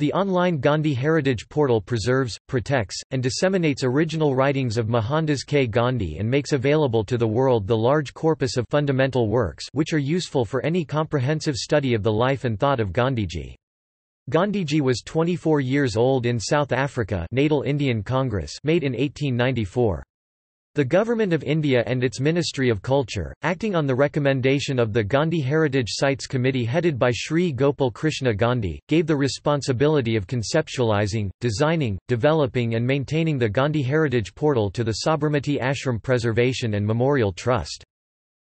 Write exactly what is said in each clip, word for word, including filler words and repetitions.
The online Gandhi Heritage Portal preserves, protects, and disseminates original writings of Mohandas K. Gandhi and makes available to the world the large corpus of fundamental works which are useful for any comprehensive study of the life and thought of Gandhiji. Gandhiji was twenty-four years old in South Africa, Natal Indian Congress made in eighteen ninety-four. The Government of India and its Ministry of Culture, acting on the recommendation of the Gandhi Heritage Sites Committee headed by Shri Gopal Krishna Gandhi, gave the responsibility of conceptualizing, designing, developing and maintaining the Gandhi Heritage Portal to the Sabarmati Ashram Preservation and Memorial Trust.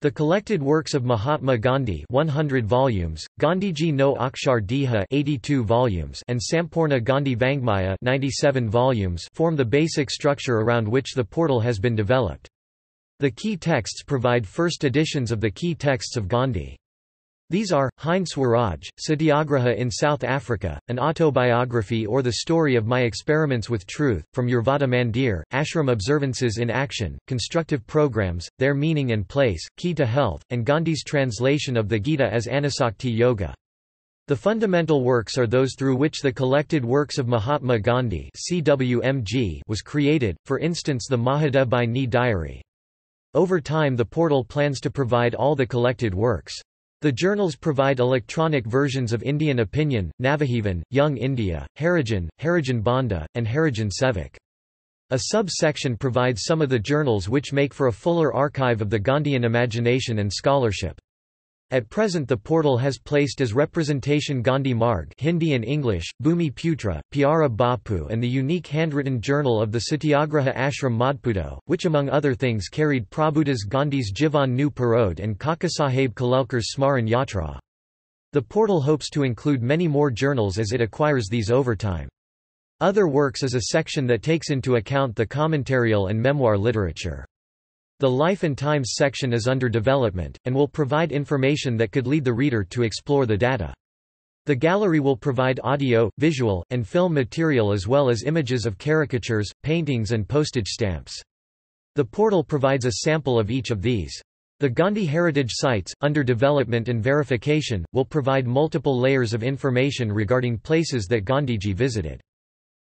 The collected works of Mahatma Gandhi one hundred volumes, Gandhiji no Akshardeha eighty-two volumes and Sampurna Gandhi Vangmaya ninety-seven volumes form the basic structure around which the portal has been developed. The key texts provide first editions of the key texts of Gandhi. These are, Hind Swaraj, Satyagraha in South Africa, an autobiography or the story of my experiments with truth, from Yervada Mandir, Ashram observances in action, constructive programs, their meaning and place, key to health, and Gandhi's translation of the Gita as Anasakti Yoga. The fundamental works are those through which the collected works of Mahatma Gandhi (C W M G) was created, for instance the Mahadevbhai Ni Diary. Over time the portal plans to provide all the collected works. The journals provide electronic versions of Indian Opinion, Navajivan, Young India, Harijan, Harijan Banda, and Harijan Sevak. A sub-section provides some of the journals which make for a fuller archive of the Gandhian imagination and scholarship. At present the portal has placed as representation Gandhi Marg Hindi and English, Bhumi Putra, Piara Bapu and the unique handwritten journal of the Satyagraha Ashram Madhpudo, which among other things carried Prabhudas Gandhi's Jivan Nu Parod and Kaka Sahib Kalelkar's Smaran Yatra. The portal hopes to include many more journals as it acquires these over time. Other works is a section that takes into account the commentarial and memoir literature. The Life and Times section is under development, and will provide information that could lead the reader to explore the data. The gallery will provide audio, visual, and film material as well as images of caricatures, paintings and postage stamps. The portal provides a sample of each of these. The Gandhi Heritage Sites, under development and verification, will provide multiple layers of information regarding places that Gandhiji visited.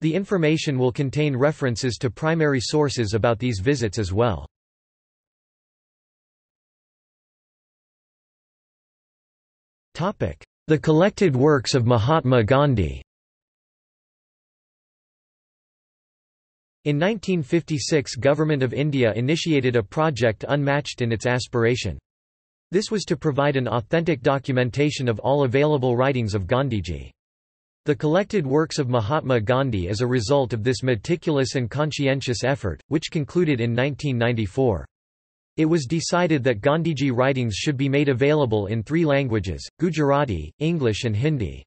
The information will contain references to primary sources about these visits as well. The collected works of Mahatma Gandhi. In nineteen fifty-six, Government of India initiated a project unmatched in its aspiration. This was to provide an authentic documentation of all available writings of Gandhiji. The collected works of Mahatma Gandhi is a result of this meticulous and conscientious effort, which concluded in nineteen ninety-four. It was decided that Gandhiji writings should be made available in three languages, Gujarati, English and Hindi.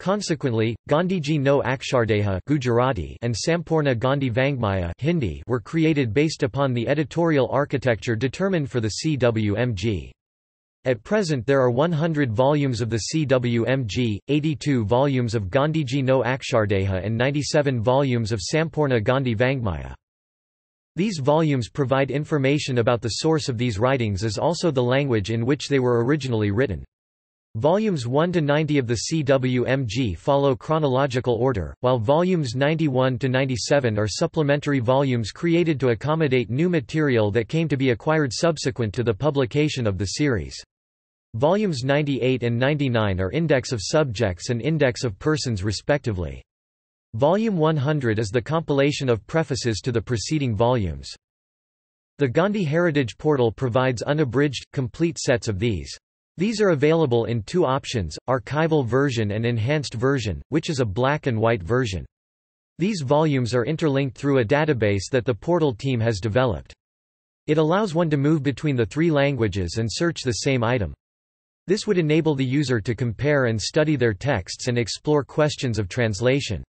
Consequently, Gandhiji no Akshardeha Gujarati and Sampurna Gandhi Vangmaya Hindi were created based upon the editorial architecture determined for the C W M G. At present there are one hundred volumes of the C W M G, eighty-two volumes of Gandhiji no Akshardeha and ninety-seven volumes of Sampurna Gandhi Vangmaya. These volumes provide information about the source of these writings as also the language in which they were originally written. Volumes one to ninety of the C W M G follow chronological order, while volumes ninety-one to ninety-seven are supplementary volumes created to accommodate new material that came to be acquired subsequent to the publication of the series. Volumes ninety-eight and ninety-nine are index of subjects and index of persons respectively. Volume one hundred is the compilation of prefaces to the preceding volumes. The Gandhi Heritage Portal provides unabridged, complete sets of these. These are available in two options, archival version and enhanced version, which is a black and white version. These volumes are interlinked through a database that the portal team has developed. It allows one to move between the three languages and search the same item. This would enable the user to compare and study their texts and explore questions of translation.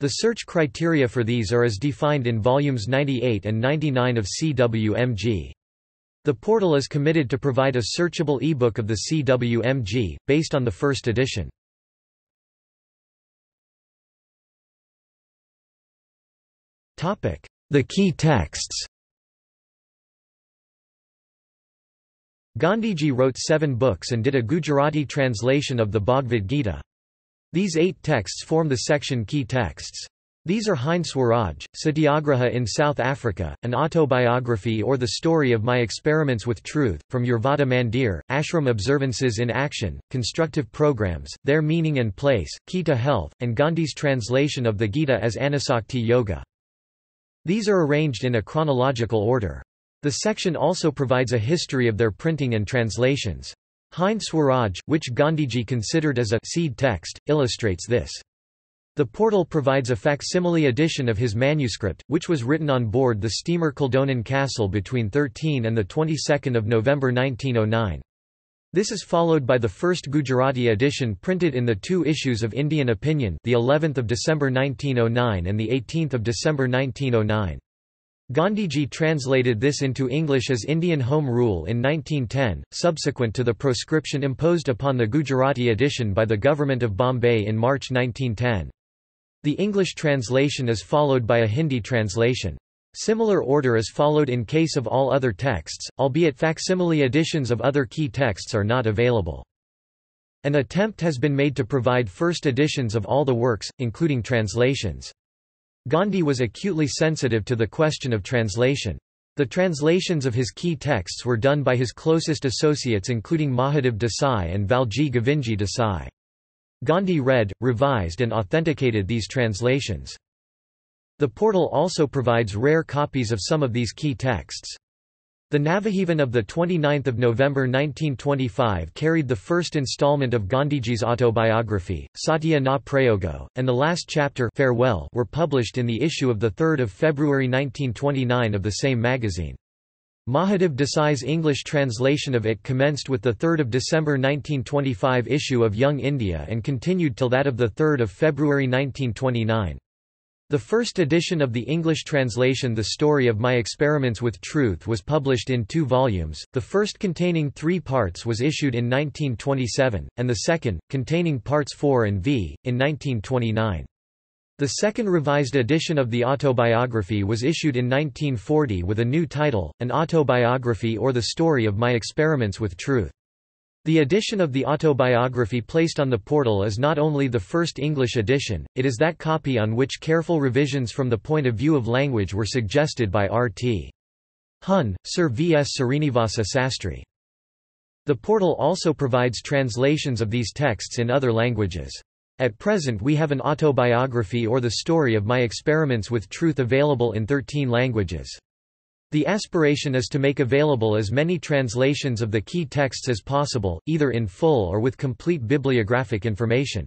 The search criteria for these are as defined in volumes ninety-eight and ninety-nine of C W M G. The portal is committed to provide a searchable ebook of the C W M G, based on the first edition. The key texts. Gandhiji wrote seven books and did a Gujarati translation of the Bhagavad Gita. These eight texts form the section Key Texts. These are Hind Swaraj, Satyagraha in South Africa, An Autobiography or The Story of My Experiments with Truth, From Yervada Mandir, Ashram Observances in Action, Constructive Programs, Their Meaning and Place, Key to Health, and Gandhi's translation of the Gita as Anasakti Yoga. These are arranged in a chronological order. The section also provides a history of their printing and translations. Hind Swaraj, which Gandhiji considered as a seed text, illustrates this. The portal provides a facsimile edition of his manuscript, which was written on board the steamer Kildonan Castle between the thirteenth and the twenty-second of November nineteen oh nine. This is followed by the first Gujarati edition printed in the two issues of Indian Opinion, the eleventh of December nineteen oh nine and the eighteenth of December nineteen oh nine. Gandhiji translated this into English as Indian Home Rule in nineteen ten, subsequent to the proscription imposed upon the Gujarati edition by the Government of Bombay in March nineteen ten. The English translation is followed by a Hindi translation. Similar order is followed in case of all other texts, albeit facsimile editions of other key texts are not available. An attempt has been made to provide first editions of all the works, including translations. Gandhi was acutely sensitive to the question of translation. The translations of his key texts were done by his closest associates including Mahadev Desai and Valji Govinji Desai. Gandhi read, revised and authenticated these translations. The portal also provides rare copies of some of these key texts. The Navajivan of the twenty-ninth of November nineteen twenty-five carried the first installment of Gandhiji's autobiography, Satya Na Prayogo, and the last chapter, Farewell, were published in the issue of the third of February nineteen twenty-nine of the same magazine. Mahadev Desai's English translation of it commenced with the third of December nineteen twenty-five issue of Young India and continued till that of the third of February nineteen twenty-nine. The first edition of the English translation The Story of My Experiments with Truth was published in two volumes, the first containing three parts was issued in nineteen twenty-seven, and the second, containing parts four and five, in nineteen twenty-nine. The second revised edition of the autobiography was issued in nineteen forty with a new title, An Autobiography or The Story of My Experiments with Truth. The edition of the autobiography placed on the portal is not only the first English edition, it is that copy on which careful revisions from the point of view of language were suggested by R T Hun, Sir V S Srinivasa Sastry. The portal also provides translations of these texts in other languages. At present we have An Autobiography or The Story of My Experiments with Truth available in thirteen languages. The aspiration is to make available as many translations of the key texts as possible, either in full or with complete bibliographic information.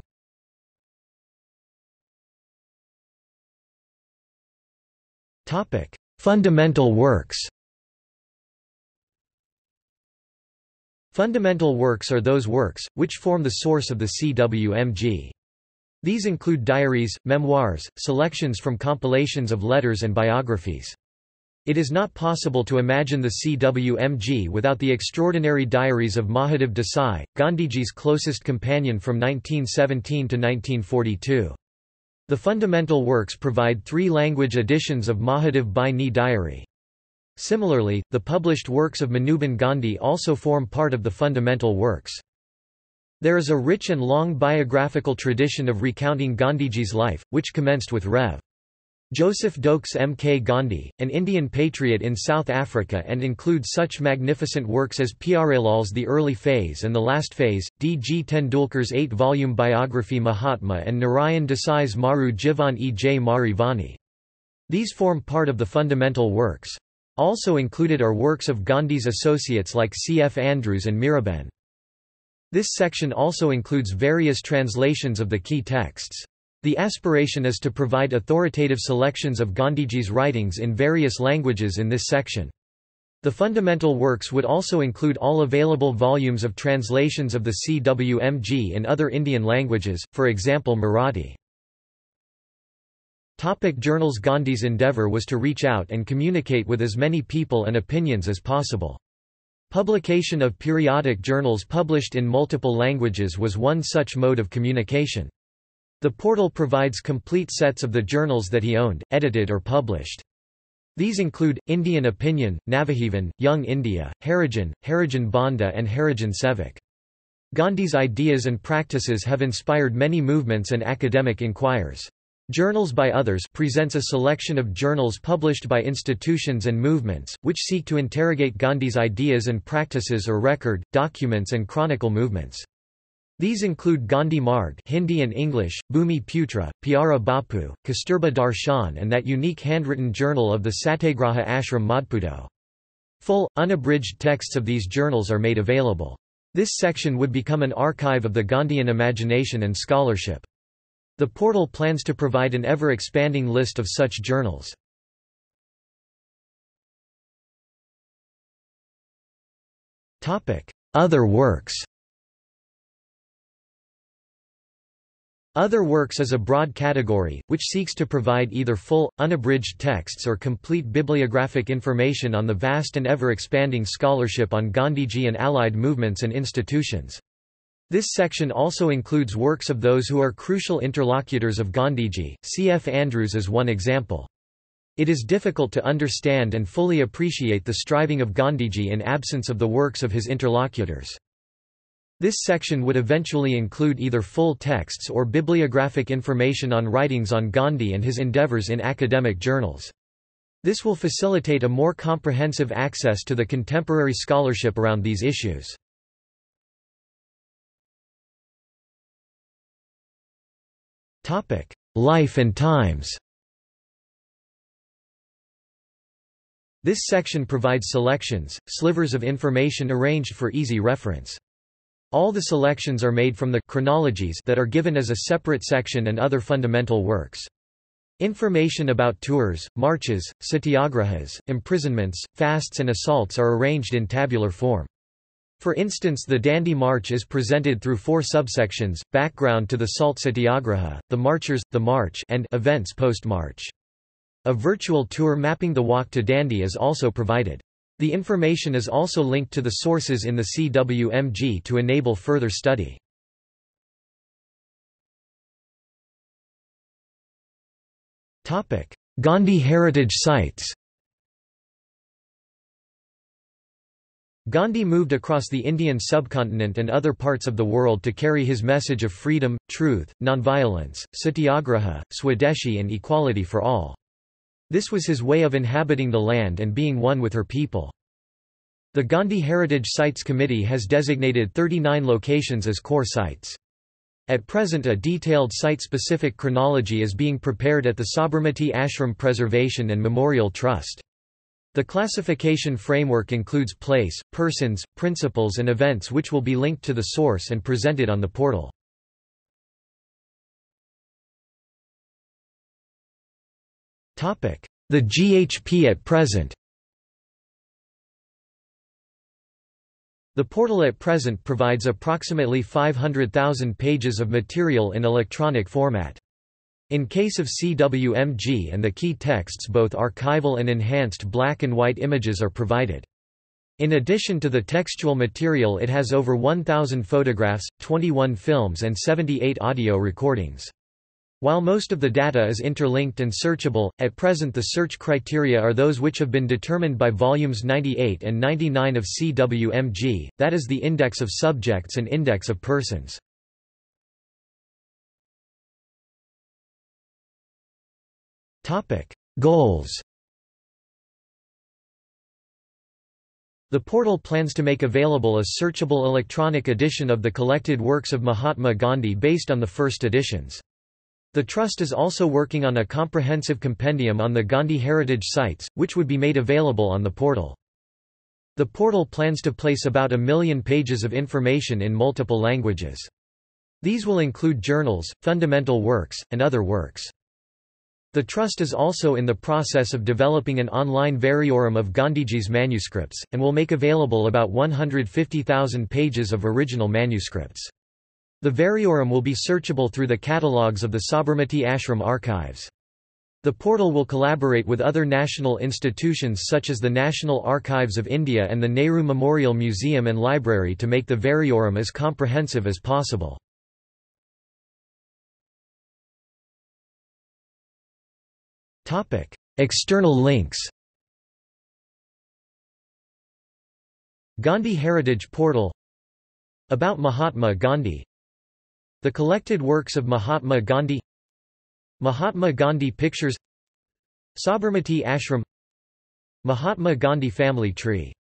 Fundamental works. Fundamental works are those works, which form the source of the C W M G. These include diaries, memoirs, selections from compilations of letters and biographies. It is not possible to imagine the C W M G without the extraordinary diaries of Mahadev Desai, Gandhiji's closest companion from nineteen seventeen to nineteen forty-two. The fundamental works provide three language editions of Mahadevbhai Ni Diary. Similarly, the published works of Manubhan Gandhi also form part of the fundamental works. There is a rich and long biographical tradition of recounting Gandhiji's life, which commenced with Rev. Joseph Doakes M K Gandhi, an Indian patriot in South Africa, and includes such magnificent works as Piarelal's The Early Phase and the Last Phase, D G Tendulkar's eight-volume biography Mahatma and Narayan Desai's Maru Jivan E. J. Marivani. These form part of the fundamental works. Also included are works of Gandhi's associates like C. F. Andrews and Miraban. This section also includes various translations of the key texts. The aspiration is to provide authoritative selections of Gandhiji's writings in various languages in this section. The fundamental works would also include all available volumes of translations of the C W M G in other Indian languages, for example Marathi. Topic journals. Gandhi's endeavour was to reach out and communicate with as many people and opinions as possible. Publication of periodic journals published in multiple languages was one such mode of communication. The portal provides complete sets of the journals that he owned, edited or published. These include, Indian Opinion, Navajivan, Young India, Harijan, Harijan Banda and Harijan Sevak. Gandhi's ideas and practices have inspired many movements and academic inquiries. Journals by Others presents a selection of journals published by institutions and movements, which seek to interrogate Gandhi's ideas and practices or record, documents and chronicle movements. These include Gandhi Marg Hindi and English, Bhumi Putra, Piara Bapu, Kasturba Darshan and that unique handwritten journal of the Satyagraha ashram Madhpudo. Full, unabridged texts of these journals are made available. This section would become an archive of the Gandhian imagination and scholarship. The portal plans to provide an ever-expanding list of such journals. Other works. Other works is a broad category, which seeks to provide either full, unabridged texts or complete bibliographic information on the vast and ever-expanding scholarship on Gandhiji and allied movements and institutions. This section also includes works of those who are crucial interlocutors of Gandhiji. C F Andrews is one example. It is difficult to understand and fully appreciate the striving of Gandhiji in absence of the works of his interlocutors. This section would eventually include either full texts or bibliographic information on writings on Gandhi and his endeavors in academic journals. This will facilitate a more comprehensive access to the contemporary scholarship around these issues. Life and times. This section provides selections, slivers of information arranged for easy reference. All the selections are made from the chronologies that are given as a separate section and other fundamental works. Information about tours, marches, satyagrahas, imprisonments, fasts and assaults are arranged in tabular form. For instance, the Dandi March is presented through four subsections: background to the Salt Satyagraha, the marchers, the march, and events post-march. A virtual tour mapping the walk to Dandi is also provided. The information is also linked to the sources in the C W M G to enable further study. Topic: Gandhi Heritage Sites. Gandhi moved across the Indian subcontinent and other parts of the world to carry his message of freedom, truth, nonviolence, satyagraha, swadeshi and equality for all. This was his way of inhabiting the land and being one with her people. The Gandhi Heritage Sites Committee has designated thirty-nine locations as core sites. At present, a detailed site-specific chronology is being prepared at the Sabarmati Ashram Preservation and Memorial Trust. The classification framework includes place, persons, principles and events which will be linked to the source and presented on the portal. The G H P at present. The portal at present provides approximately five hundred thousand pages of material in electronic format. In case of C W M G and the key texts, both archival and enhanced black and white images are provided. In addition to the textual material, it has over one thousand photographs, twenty-one films and seventy-eight audio recordings. While most of the data is interlinked and searchable, at present the search criteria are those which have been determined by volumes ninety-eight and ninety-nine of C W M G, that is the index of subjects and index of persons. Goals. The portal plans to make available a searchable electronic edition of the collected works of Mahatma Gandhi based on the first editions. The Trust is also working on a comprehensive compendium on the Gandhi Heritage Sites, which would be made available on the portal. The portal plans to place about a million pages of information in multiple languages. These will include journals, fundamental works, and other works. The Trust is also in the process of developing an online variorum of Gandhiji's manuscripts, and will make available about one hundred fifty thousand pages of original manuscripts. The variorum will be searchable through the catalogues of the Sabarmati Ashram archives. The portal will collaborate with other national institutions such as the National Archives of India and the Nehru Memorial Museum and Library to make the variorum as comprehensive as possible. External links. Gandhi Heritage Portal, About Mahatma Gandhi. The collected works of Mahatma Gandhi. Mahatma Gandhi pictures. Sabarmati Ashram. Mahatma Gandhi family tree.